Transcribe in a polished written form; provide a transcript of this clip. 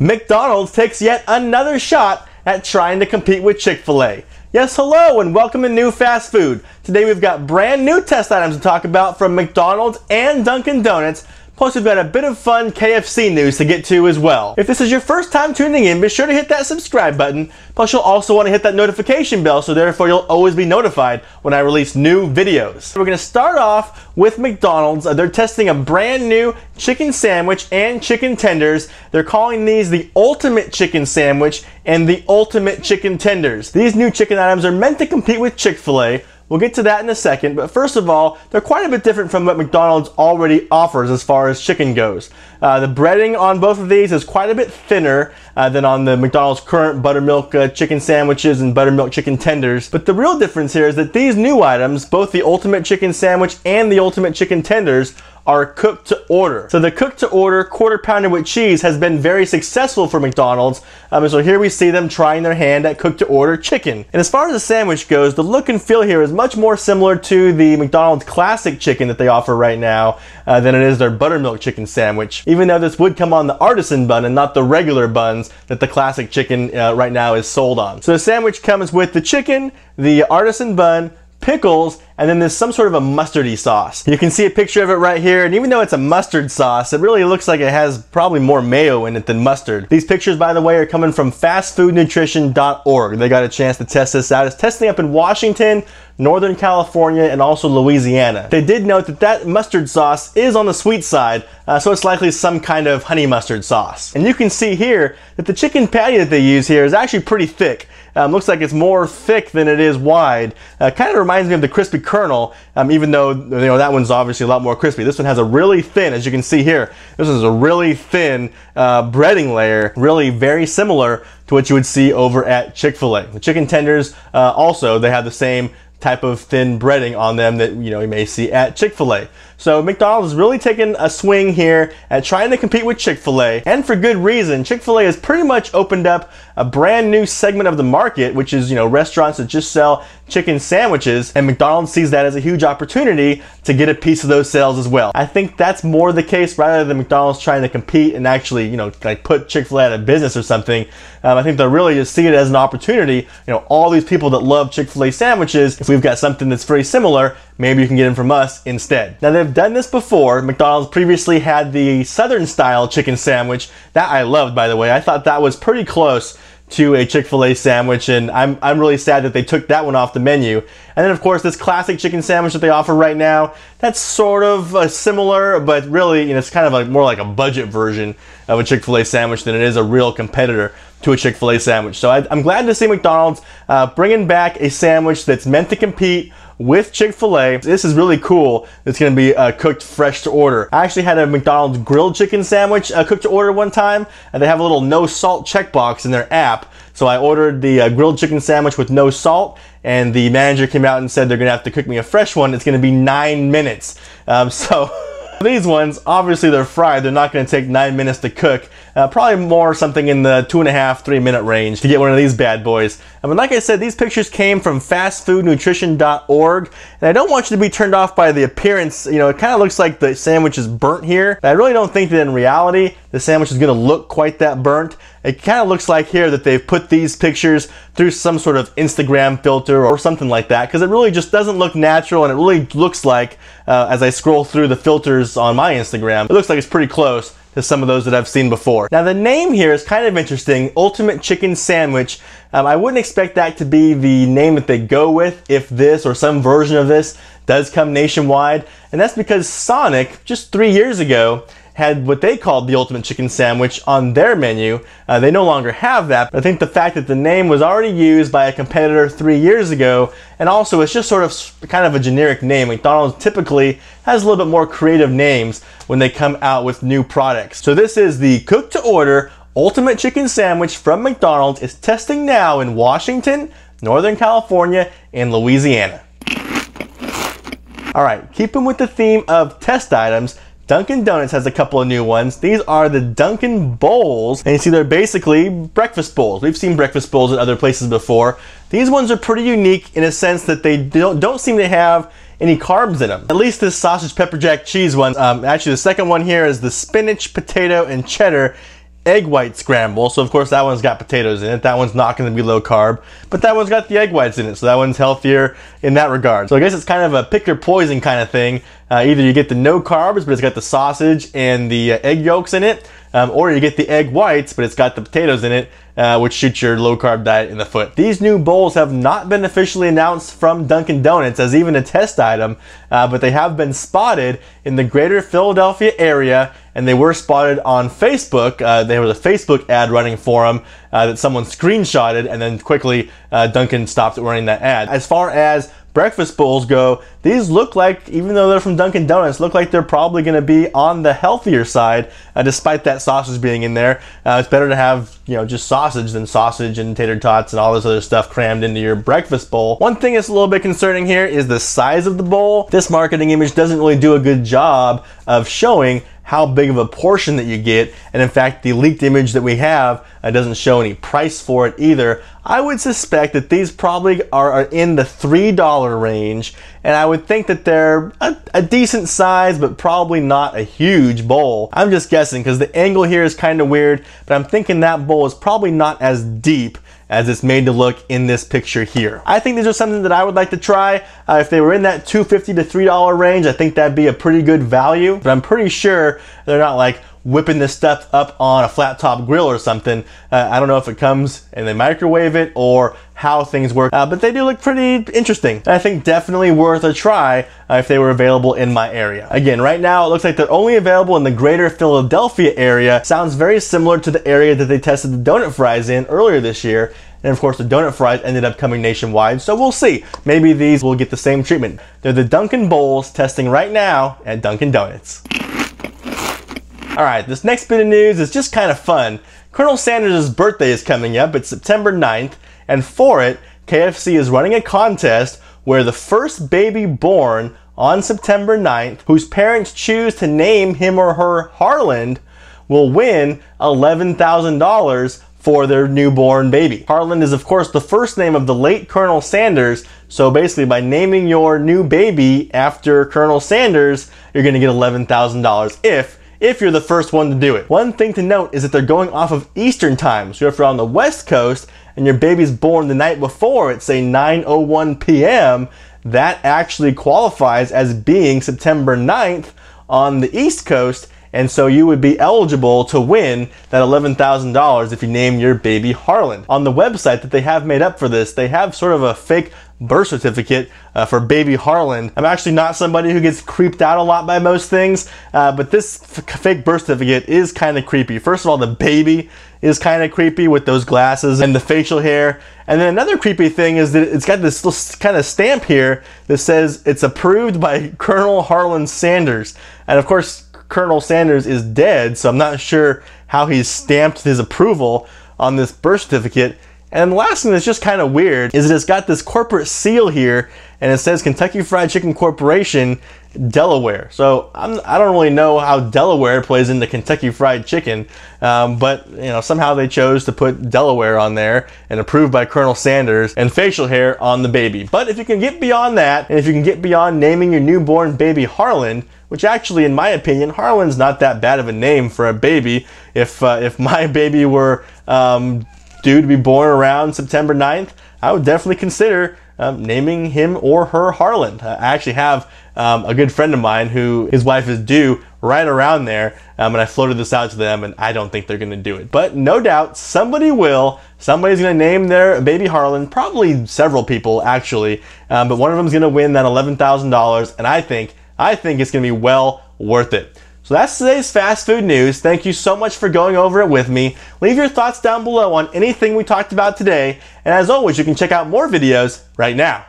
McDonald's takes yet another shot at trying to compete with Chick-fil-A. Yes, hello, and welcome to New Fast Food. Today we've got brand new test items to talk about from McDonald's and Dunkin' Donuts. Plus, we've got a bit of fun KFC news to get to as well. If this is your first time tuning in, be sure to hit that subscribe button. Plus, you'll also want to hit that notification bell, so therefore you'll always be notified when I release new videos. We're going to start off with McDonald's. They're testing a brand new chicken sandwich and chicken tenders. They're calling these the ultimate chicken sandwich and the ultimate chicken tenders. These new chicken items are meant to compete with Chick-fil-A. We'll get to that in a second, but first of all, they're quite a bit different from what McDonald's already offers as far as chicken goes. The breading on both of these is quite a bit thinner than on the McDonald's current buttermilk chicken sandwiches and buttermilk chicken tenders. But the real difference here is that these new items, both the ultimate chicken sandwich and the ultimate chicken tenders, are cooked to order. So the cooked to order quarter pounder with cheese has been very successful for McDonald's. So here we see them trying their hand at cooked to order chicken. And as far as the sandwich goes, the look and feel here is much more similar to the McDonald's classic chicken that they offer right now than it is their buttermilk chicken sandwich. Even though this would come on the artisan bun and not the regular buns that the classic chicken right now is sold on. So the sandwich comes with the chicken, the artisan bun, pickles, and then there's some sort of a mustardy sauce. You can see a picture of it right here, and even though it's a mustard sauce, it really looks like it has probably more mayo in it than mustard. These pictures, by the way, are coming from fastfoodnutrition.org. They got a chance to test this out. It's testing up in Washington, Northern California, and also Louisiana. They did note that that mustard sauce is on the sweet side, so it's likely some kind of honey mustard sauce. And you can see here that the chicken patty that they use here is actually pretty thick. Looks like it's more thick than it is wide. Kind of reminds me of the crispy Colonel, even though that one's obviously a lot more crispy. This one has a really thin, as you can see here, this is a really thin breading layer, really very similar to what you would see over at Chick-fil-A. The chicken tenders also, they have the same type of thin breading on them that you may see at Chick-fil-A. So McDonald's is really taking a swing here at trying to compete with Chick-fil-A, and for good reason. Chick-fil-A has pretty much opened up a brand new segment of the market, which is restaurants that just sell chicken sandwiches, and McDonald's sees that as a huge opportunity to get a piece of those sales as well. I think that's more the case rather than McDonald's trying to compete and actually like put Chick-fil-A out of business or something. I think they really just see it as an opportunity. All these people that love Chick-fil-A sandwiches, if we've got something that's very similar, maybe you can get them from us instead. Now, they've done this before. McDonald's previously had the Southern style chicken sandwich that I loved, by the way. I thought that was pretty close to a Chick-fil-A sandwich, and I'm really sad that they took that one off the menu. And then of course this classic chicken sandwich that they offer right now, that's sort of similar, but really it's kind of more like a budget version of a Chick-fil-A sandwich than it is a real competitor to a Chick-fil-A sandwich. So I'm glad to see McDonald's bringing back a sandwich that's meant to compete with Chick-fil-A. This is really cool. It's gonna be cooked fresh to order. I actually had a McDonald's grilled chicken sandwich cooked to order one time, and they have a little no salt checkbox in their app. So I ordered the grilled chicken sandwich with no salt, and the manager came out and said they're gonna have to cook me a fresh one. It's gonna be 9 minutes. So these ones, obviously they're fried. They're not gonna take 9 minutes to cook. Probably more something in the 2.5–3 minute range to get one of these bad boys. I mean, like I said, these pictures came from fastfoodnutrition.org, and I don't want you to be turned off by the appearance. It kind of looks like the sandwich is burnt here. I really don't think that in reality the sandwich is going to look quite that burnt. It kind of looks like here that they've put these pictures through some sort of Instagram filter or something like that, because it really just doesn't look natural, and it really looks like, as I scroll through the filters on my Instagram, it looks like it's pretty close to some of those that I've seen before. Now, the name here is kind of interesting, Ultimate Chicken Sandwich. I wouldn't expect that to be the name that they go with if this or some version of this does come nationwide, and that's because Sonic, just 3 years ago, had what they called the Ultimate Chicken Sandwich on their menu. They no longer have that, but I think the fact that the name was already used by a competitor 3 years ago, and also it's just sort of kind of a generic name. McDonald's typically has a little bit more creative names when they come out with new products. So this is the cooked to order Ultimate Chicken Sandwich from McDonald's. It's testing now in Washington, Northern California, and Louisiana. All right, keeping with the theme of test items, Dunkin' Donuts has a couple of new ones. These are the Dunkin' Bowls, and you see they're basically breakfast bowls. We've seen breakfast bowls at other places before. These ones are pretty unique in a sense that they don't seem to have any carbs in them. At least this sausage pepper jack cheese one. Actually, the second one here is the spinach, potato, and cheddar. egg white scramble. So of course that one's got potatoes in it. That one's not going to be low carb, but that one's got the egg whites in it. So that one's healthier in that regard. So I guess it's kind of a pick your poison kind of thing. Either you get the no carbs, but it's got the sausage and the egg yolks in it. Or you get the egg whites, but it's got the potatoes in it, which shoots your low-carb diet in the foot. These new bowls have not been officially announced from Dunkin' Donuts as even a test item, but they have been spotted in the greater Philadelphia area, and they were spotted on Facebook. There was a Facebook ad running for them that someone screenshotted, and then quickly Dunkin' stopped running that ad. As far as breakfast bowls go, these look like, even though they're from Dunkin' Donuts, look like they're probably going to be on the healthier side, despite that sausage being in there. It's better to have, you know, just sausage than sausage and tater tots and all this other stuff crammed into your breakfast bowl. One thing that's a little bit concerning here is the size of the bowl. This marketing image doesn't really do a good job of showing how big of a portion that you get, and in fact the leaked image that we have doesn't show any price for it either. I would suspect that these probably are in the $3 range, and I would think that they're a decent size but probably not a huge bowl. I'm just guessing because the angle here is kind of weird, but I'm thinking that bowl is probably not as deep as it's made to look in this picture here. I think these are something that I would like to try. If they were in that $2.50 to $3 range, I think that'd be a pretty good value, but I'm pretty sure they're not like whipping this stuff up on a flat top grill or something. I don't know if it comes and they microwave it or how things work, but they do look pretty interesting. And I think definitely worth a try if they were available in my area. Again, right now it looks like they're only available in the greater Philadelphia area. Sounds very similar to the area that they tested the donut fries in earlier this year. And of course the donut fries ended up coming nationwide, so we'll see. Maybe these will get the same treatment. They're the Dunkin' Bowls, testing right now at Dunkin' Donuts. Alright, this next bit of news is just kind of fun. Colonel Sanders' birthday is coming up. It's September 9th, and for it, KFC is running a contest where the first baby born on September 9th, whose parents choose to name him or her Harland, will win $11,000 for their newborn baby. Harland is of course the first name of the late Colonel Sanders, so basically by naming your new baby after Colonel Sanders, you're going to get $11,000 if you're the first one to do it. One thing to note is that they're going off of Eastern time. So if you're on the West Coast and your baby's born the night before at say 9:01 p.m., that actually qualifies as being September 9th on the East Coast, and so you would be eligible to win that $11,000 if you name your baby Harlan. On the website that they have made up for this, they have sort of a fake birth certificate for baby Harlan. I'm actually not somebody who gets creeped out a lot by most things, but this fake birth certificate is kind of creepy. First of all, the baby is kind of creepy with those glasses and the facial hair. And then another creepy thing is that it's got this little kind of stamp here that says it's approved by Colonel Harlan Sanders. And of course, Colonel Sanders is dead, so I'm not sure how he's stamped his approval on this birth certificate. And the last thing that's just kind of weird is that it's got this corporate seal here, and it says Kentucky Fried Chicken Corporation, Delaware. So I don't really know how Delaware plays into Kentucky Fried Chicken, but you know, somehow they chose to put Delaware on there and approved by Colonel Sanders and facial hair on the baby. But if you can get beyond that, and if you can get beyond naming your newborn baby Harlan, which actually, in my opinion, Harlan's not that bad of a name for a baby. If my baby were due to be born around September 9th, I would definitely consider naming him or her Harland. I actually have a good friend of mine who his wife is due right around there, and I floated this out to them, and I don't think they're going to do it. But no doubt somebody will. Somebody's going to name their baby Harlan, probably several people actually, but one of them's going to win that $11,000, and I think it's going to be well worth it. So that's today's fast food news. Thank you so much for going over it with me. Leave your thoughts down below on anything we talked about today. And as always, you can check out more videos right now.